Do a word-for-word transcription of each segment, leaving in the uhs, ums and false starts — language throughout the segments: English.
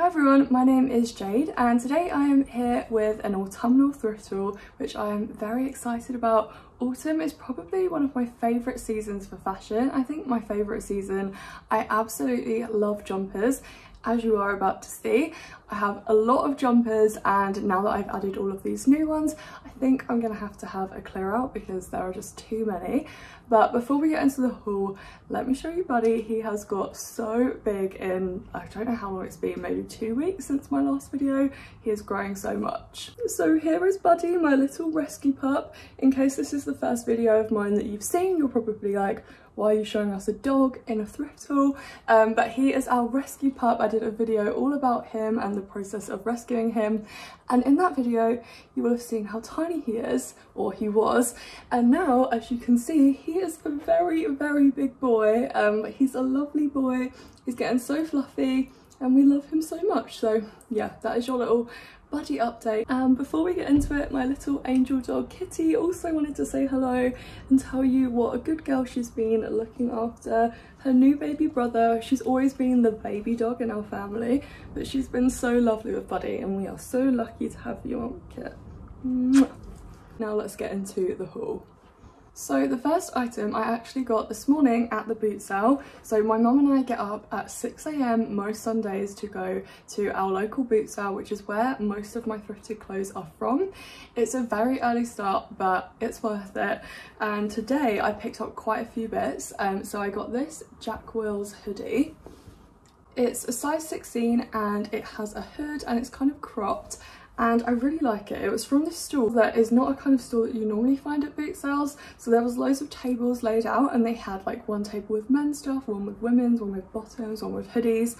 Hi everyone, my name is Jade and today I am here with an autumnal thrift haul which I am very excited about. Autumn is probably one of my favourite seasons for fashion. I think my favourite season. I absolutely love jumpers, as you are about to see. I have a lot of jumpers and now that I've added all of these new ones, I think I'm going to have to have a clear out because there are just too many. But before we get into the haul, let me show you Buddy. He has got so big in, I don't know how long it's been, maybe two weeks since my last video. He is growing so much. So here is Buddy, my little rescue pup. In case this is the first video of mine that you've seen, you're probably like, why are you showing us a dog in a thrift haul? Um, but he is our rescue pup. I did a video all about him and the process of rescuing him. And in that video, you will have seen how tiny he is, or he was. And now, as you can see, he is a very, very big boy. Um, he's a lovely boy. He's getting so fluffy and we love him so much. So yeah, that is your little Buddy update. And um, before we get into it, my little angel dog Kitty also wanted to say hello and tell you what a good girl she's been looking after her new baby brother. She's always been the baby dog in our family, but she's been so lovely with Buddy and we are so lucky to have you on, Kit. Mwah. Now let's get into the haul. So the first item I actually got this morning at the boot sale. So my mum and I get up at six A M most Sundays to go to our local boot sale, which is where most of my thrifted clothes are from. It's a very early start, but it's worth it. And today I picked up quite a few bits. Um, so I got this Jack Wills hoodie. It's a size sixteen and it has a hood and it's kind of cropped. And I really like it. It was from this store that is not a kind of store that you normally find at boot sales. So there was loads of tables laid out and they had like one table with men's stuff, one with women's, one with bottoms, one with hoodies.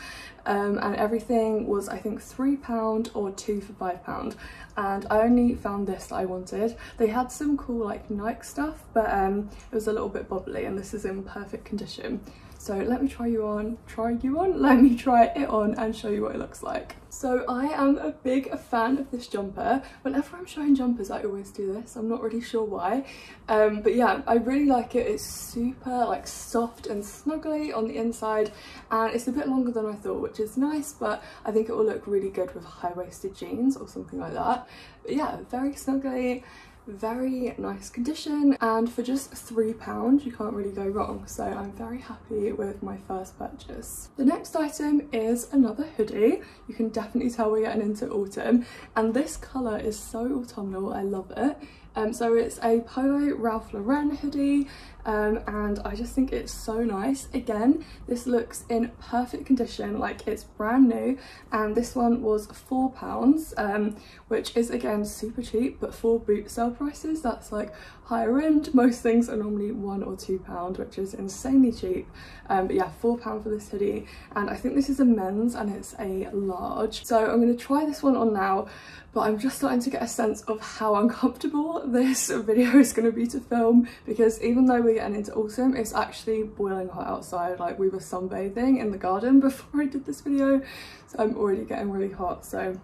Um, and everything was, I think, three pound or two for five pound. And I only found this that I wanted. They had some cool like Nike stuff, but um, it was a little bit bobbly and this is in perfect condition. So let me try you on, try you on, let me try it on and show you what it looks like. So I am a big fan of this jumper. Whenever I'm showing jumpers, I always do this. I'm not really sure why. Um, but yeah, I really like it. It's super like soft and snuggly on the inside. And it's a bit longer than I thought, which is nice, but I think it will look really good with high-waisted jeans or something like that. But yeah, very snuggly. Very nice condition, and for just three pounds you can't really go wrong, so I'm very happy with my first purchase. The next item is another hoodie. You can definitely tell we're getting into autumn and this colour is so autumnal, I love it. Um, so it's a Polo Ralph Lauren hoodie um, and I just think it's so nice. Again, this looks in perfect condition, like it's brand new, and this one was four pounds, um, which is again super cheap, but for boot sale prices that's like higher end. Most things are normally one or two pound, which is insanely cheap. Um, but yeah, four pound for this hoodie, and I think this is a men's and it's a large. So I'm going to try this one on now, but I'm just starting to get a sense of how uncomfortable this video is going to be to film, because even though we're getting into autumn, it's actually boiling hot outside. Like we were sunbathing in the garden before I did this video, so I'm already getting really hot, so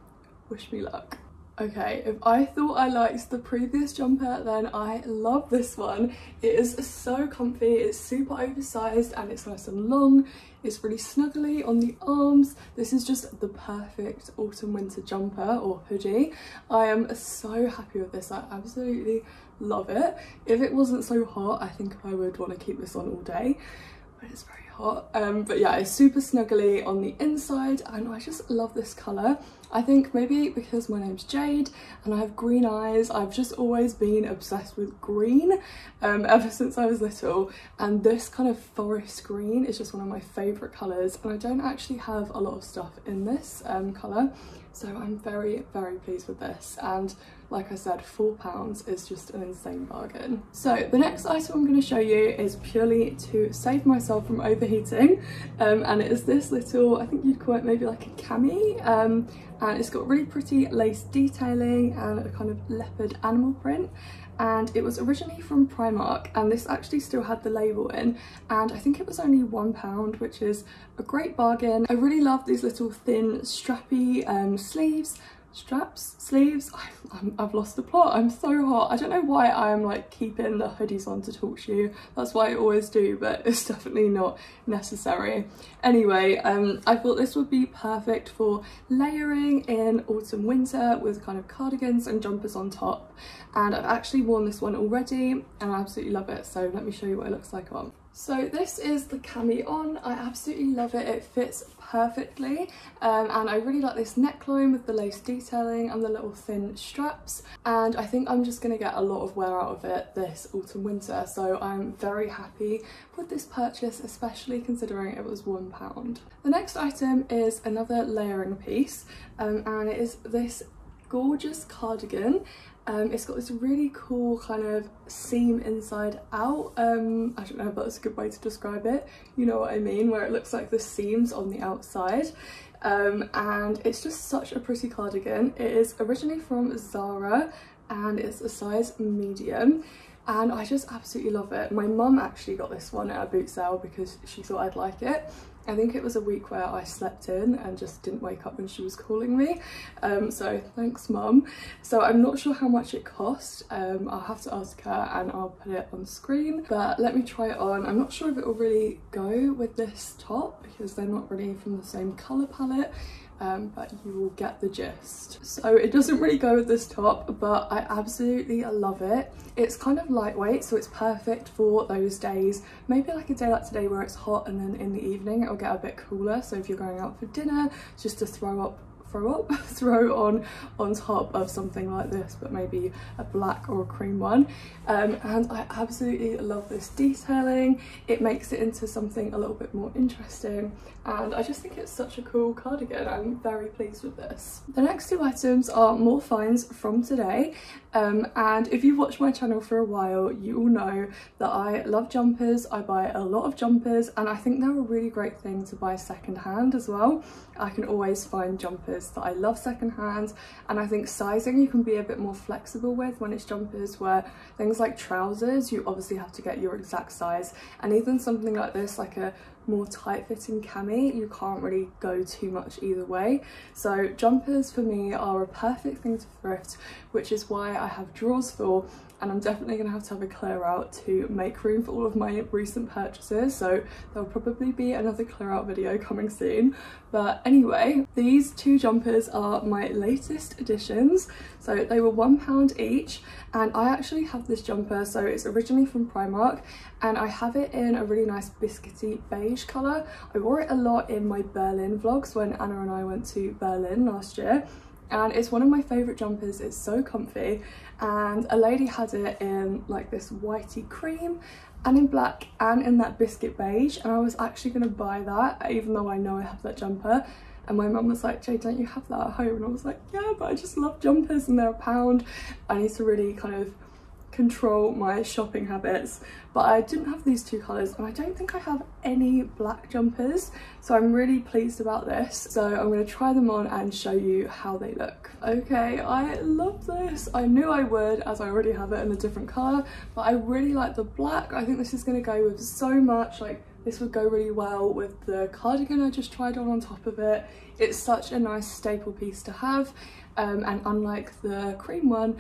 wish me luck. Okay, if I thought I liked the previous jumper, then I love this one. It is so comfy, it's super oversized and it's nice and long. It's really snuggly on the arms. This is just the perfect autumn winter jumper or hoodie. I am so happy with this, I absolutely love it. If it wasn't so hot, I think I would want to keep this on all day, but it's very hot. Um, but yeah, it's super snuggly on the inside and I just love this colour. I think maybe because my name's Jade and I have green eyes, I've just always been obsessed with green um, ever since I was little, and this kind of forest green is just one of my favourite colours, and I don't actually have a lot of stuff in this um, colour, so I'm very very pleased with this, and like I said, four pounds is just an insane bargain. So the next item I'm going to show you is purely to save myself from overheating, um, and it is this little, I think you'd call it maybe like a cami, um, and it's got really pretty lace detailing and a kind of leopard animal print, and it was originally from Primark, and this actually still had the label in, and I think it was only one pound, which is a great bargain. I really love these little thin strappy um, sleeves straps, sleeves. I'm, I'm, I've lost the plot. I'm so hot. I don't know why I'm like keeping the hoodies on to talk to you. That's why I always do, but it's definitely not necessary. Anyway, um, I thought this would be perfect for layering in autumn winter with kind of cardigans and jumpers on top. And I've actually worn this one already and I absolutely love it. So let me show you what it looks like on. So this is the cami on. I absolutely love it. It fits perfectly um, and I really like this neckline with the lace detailing and the little thin straps, and I think I'm just going to get a lot of wear out of it this autumn winter, so I'm very happy with this purchase, especially considering it was one pound. The next item is another layering piece um, and it is this gorgeous cardigan. Um, it's got this really cool kind of seam inside out, um, I don't know if that's a good way to describe it, you know what I mean, where it looks like the seams on the outside. Um, and it's just such a pretty cardigan. It is originally from Zara and it's a size medium. And I just absolutely love it. My mum actually got this one at a boot sale because she thought I'd like it. I think it was a week where I slept in and just didn't wake up when she was calling me. Um, so thanks, mum. So I'm not sure how much it cost. Um, I'll have to ask her and I'll put it on screen. But let me try it on. I'm not sure if it will really go with this top because they're not really from the same colour palette. Um, but you will get the gist. So it doesn't really go with this top, but I absolutely love it. It's kind of lightweight, so it's perfect for those days, maybe like a day like today where it's hot and then in the evening it'll get a bit cooler. So if you're going out for dinner, just to throw up throw up throw on on top of something like this, but maybe a black or a cream one. Um, and I absolutely love this detailing. It makes it into something a little bit more interesting, and I just think it's such a cool cardigan. I'm very pleased with this. The next two items are more finds from today, um, and if you've watched my channel for a while, you all know that I love jumpers. I buy a lot of jumpers, and I think they're a really great thing to buy secondhand as well. I can always find jumpers that I love secondhand, and I think sizing you can be a bit more flexible with when it's jumpers, where things like trousers you obviously have to get your exact size, and even something like this, like a more tight-fitting cami, you can't really go too much either way. So jumpers for me are a perfect thing to thrift, which is why I have drawers full, and I'm definitely gonna have to have a clear out to make room for all of my recent purchases, so there'll probably be another clear out video coming soon. But anyway, these two jumpers are my latest additions, so they were one pound each, and I actually have this jumper, so it's originally from Primark, and I have it in a really nice biscuity beige colour. I wore it a lot in my Berlin vlogs when Anna and I went to Berlin last year, and it's one of my favourite jumpers. It's so comfy, and a lady had it in like this whitey cream and in black and in that biscuit beige, and I was actually going to buy that even though I know I have that jumper, and my mum was like, Jay, don't you have that at home? And I was like, yeah, but I just love jumpers and they're a pound. I need to really kind of control my shopping habits. But I didn't have these two colours, and I don't think I have any black jumpers, so I'm really pleased about this. So I'm going to try them on and show you how they look. Okay, I love this. I knew I would, as I already have it in a different colour, but I really like the black. I think this is going to go with so much. Like, this would go really well with the cardigan I just tried on on top of it. It's such a nice staple piece to have, um, and unlike the cream one,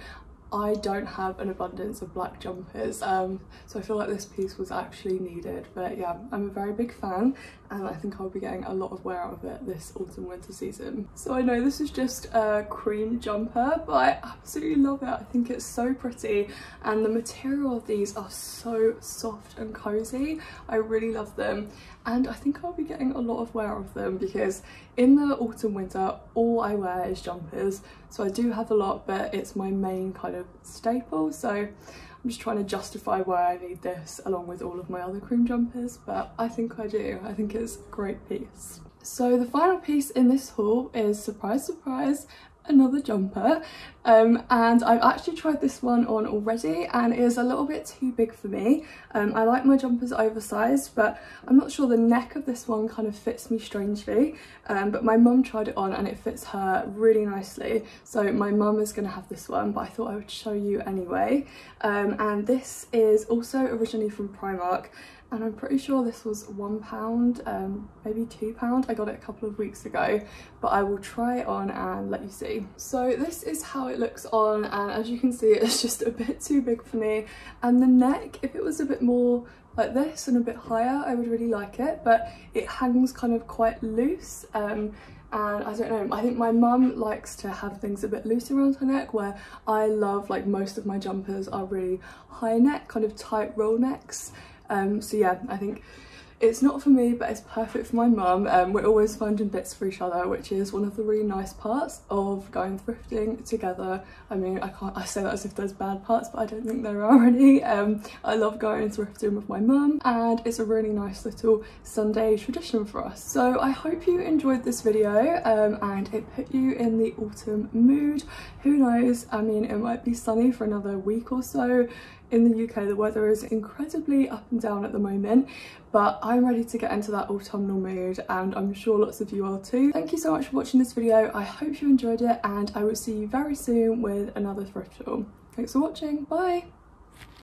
I don't have an abundance of black jumpers, um, so I feel like this piece was actually needed. But yeah, I'm a very big fan, and I think I'll be getting a lot of wear out of it this autumn winter season. So I know this is just a cream jumper, but I absolutely love it. I think it's so pretty, and the material of these are so soft and cozy. I really love them, and I think I'll be getting a lot of wear out of them because in the autumn winter all I wear is jumpers. So I do have a lot, but it's my main kind of staple, so I'm just trying to justify why I need this along with all of my other cream jumpers, but I think I do. I think it's a great piece. So the final piece in this haul is, surprise, surprise, another jumper, um, and I've actually tried this one on already, and it is a little bit too big for me. Um, I like my jumpers oversized, but I'm not sure the neck of this one kind of fits me strangely, um, but my mum tried it on and it fits her really nicely, so my mum is going to have this one, but I thought I would show you anyway. Um, and this is also originally from Primark, and I'm pretty sure this was one pound, um, maybe two pound. I got it a couple of weeks ago, but I will try it on and let you see. quickly. So this is how it looks on, and as you can see, it's just a bit too big for me. And the neck, if it was a bit more like this and a bit higher, I would really like it, but it hangs kind of quite loose. Um, and I don't know, I think my mum likes to have things a bit loose around her neck, where I love, like, most of my jumpers are really high neck, kind of tight roll necks. Um, so yeah, I think it's not for me, but it's perfect for my mum. Um, we're always finding bits for each other, which is one of the really nice parts of going thrifting together. I mean, I can't, I say that as if there's bad parts, but I don't think there are any. Um, I love going thrifting with my mum, and it's a really nice little Sunday tradition for us. So I hope you enjoyed this video, um, and it put you in the autumn mood. Who knows? I mean, it might be sunny for another week or so. In the U K, the weather is incredibly up and down at the moment, but I'm ready to get into that autumnal mood, and I'm sure lots of you are too. Thank you so much for watching this video. I hope you enjoyed it, and I will see you very soon with another thrift haul. Thanks for watching. Bye!